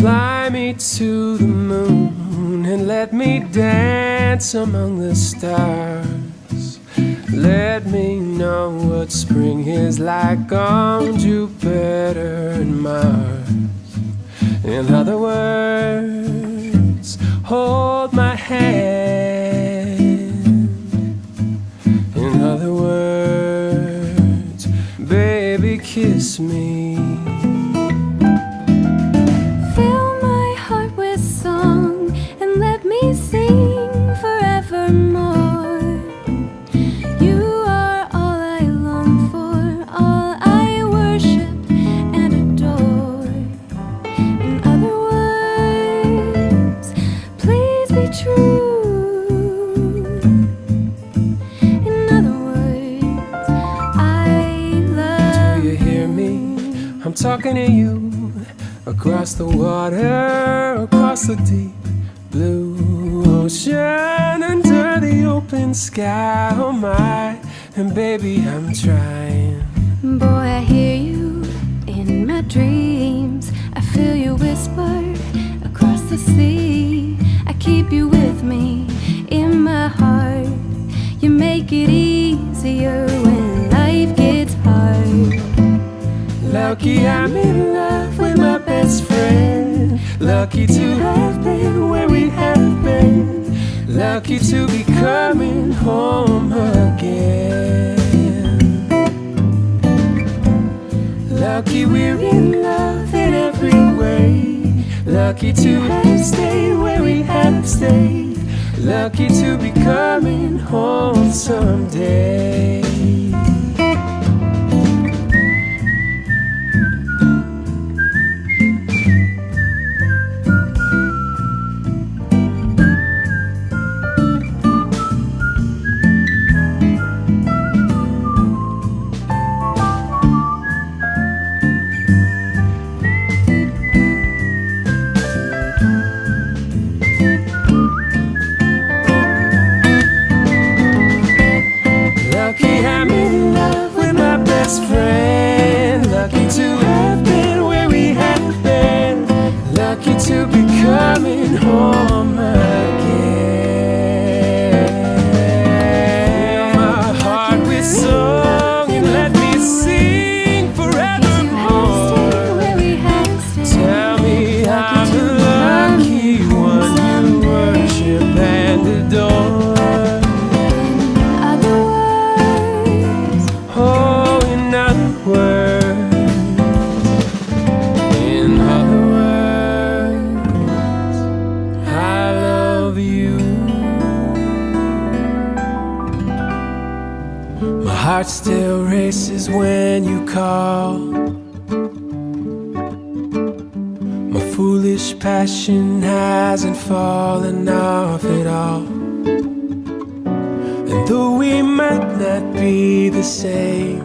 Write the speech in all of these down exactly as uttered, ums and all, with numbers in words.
Fly me to the moon and let me dance among the stars. Let me know what spring is like on Jupiter and Mars. In other words, hold my hand. In other words, baby, kiss me. I'm talking to you, across the water, across the deep blue ocean, under the open sky, oh my, and baby I'm trying. Boy, I hear you in my dreams, I feel you whisper across the sea, I keep you with me in my heart, you make it easier when life gets hard. Lucky I'm in love with my best friend. Lucky to have been where we have been. Lucky to be coming home again. Lucky we're in love in every way. Lucky to have stayed where we have stayed. Lucky to be coming home someday. Lucky I'm in love with my best friend. Lucky to have been where we have been. Lucky to be coming home again. Fill my heart with song and let me sing forevermore. Tell me I'm the lucky one you worship and adore. My heart still races when you call. My foolish passion hasn't fallen off at all. And though we might not be the same,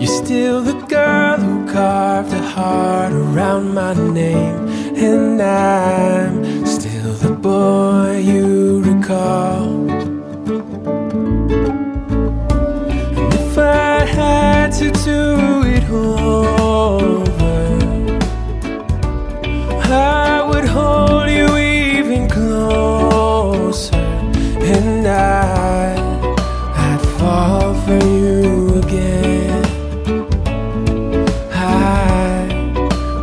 you're still the girl who carved a heart around my name. And I'm still the boy you recall. To do it over, I would hold you even closer, and I, I'd fall for you again. I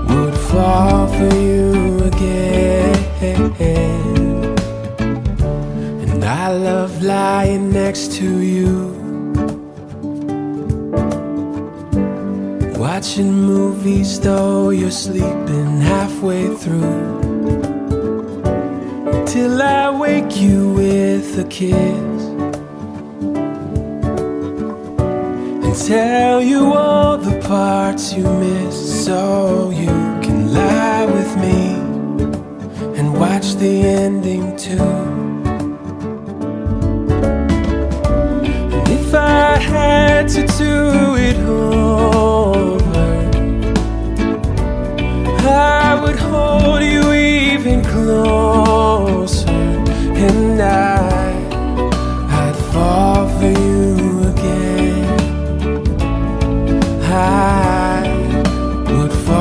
would fall for you again. And I love lying next to you, watching movies though you're sleeping halfway through, till I wake you with a kiss and tell you all the parts you miss, so you can lie with me and watch the ending too. And if I had to do it all, I would hold you even closer, and I, I'd fall for you again. I would fall.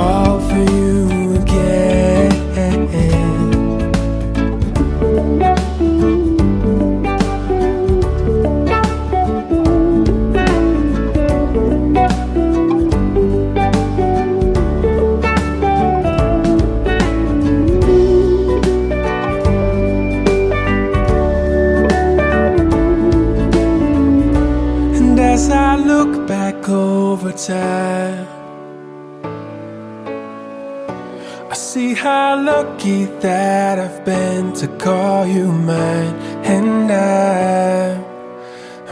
I see how lucky that I've been to call you mine, and I'm,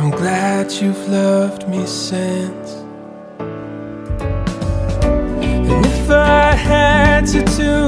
I'm glad you've loved me since. And if I had to do